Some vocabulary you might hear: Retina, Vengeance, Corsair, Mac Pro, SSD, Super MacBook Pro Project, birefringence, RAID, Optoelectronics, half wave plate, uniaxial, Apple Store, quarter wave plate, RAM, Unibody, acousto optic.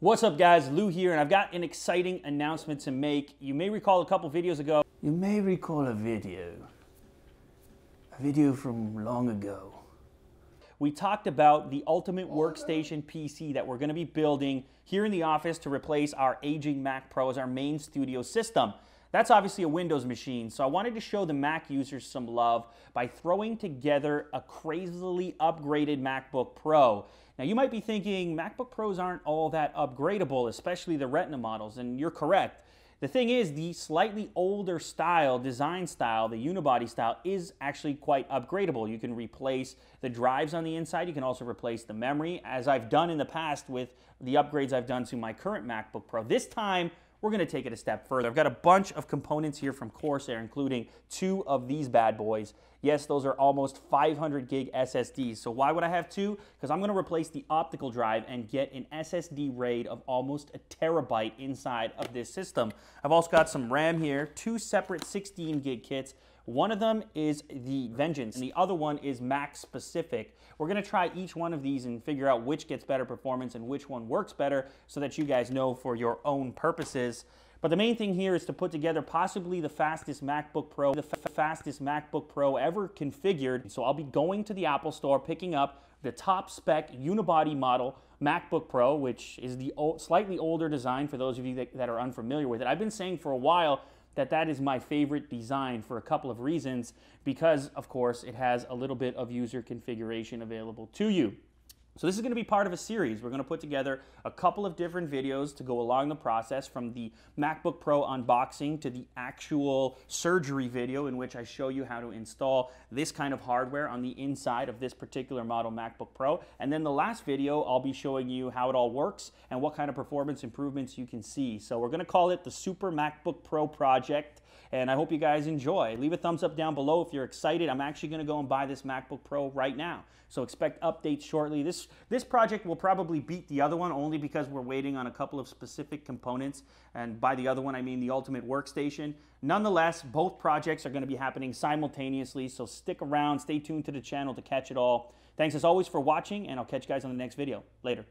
What's up guys, Lou here, and I've got an exciting announcement to make. You may recall a couple videos ago. You may recall a video from long ago. We talked about the ultimate workstation PC that we're gonna be building here in the office to replace our aging Mac Pro as our main studio system. That's obviously a Windows machine, so I wanted to show the Mac users some love by throwing together a crazily upgraded MacBook Pro. Now you might be thinking, MacBook Pros aren't all that upgradable, especially the Retina models, and you're correct. The thing is, the slightly older style, design style, the unibody style, is actually quite upgradable. You can replace the drives on the inside. You can also replace the memory, as I've done in the past with the upgrades I've done to my current MacBook Pro. This time, we're gonna take it a step further. I've got a bunch of components here from Corsair, including two of these bad boys. Yes, those are almost 500 gig SSDs. So why would I have two? Because I'm gonna replace the optical drive and get an SSD RAID of almost a terabyte inside of this system. I've also got some RAM here, two separate 16 gig kits. One of them is the Vengeance, and the other one is Mac specific. We're gonna try each one of these and figure out which gets better performance and which one works better so that you guys know for your own purposes. But the main thing here is to put together possibly the fastest MacBook Pro, ever configured. So I'll be going to the Apple Store, picking up the top spec unibody model MacBook Pro, which is the slightly older design for those of you that are unfamiliar with it. I've been saying for a while that is my favorite design for a couple of reasons, because of course it has a little bit of user configuration available to you. So this is going to be part of a series. We're going to put together a couple of different videos to go along the process, from the MacBook Pro unboxing to the actual surgery video in which I show you how to install this kind of hardware on the inside of this particular model MacBook Pro. And then the last video, I'll be showing you how it all works and what kind of performance improvements you can see. So we're going to call it the Super MacBook Pro Project, and I hope you guys enjoy. Leave a thumbs up down below if you're excited. I'm actually going to go and buy this MacBook Pro right now, so expect updates shortly. This project will probably beat the other one only because we're waiting on a couple of specific components, and by the other one I mean the ultimate workstation. Nonetheless, both projects are going to be happening simultaneously, so stick around, stay tuned to the channel to catch it all. Thanks as always for watching, and I'll catch you guys on the next video. Later.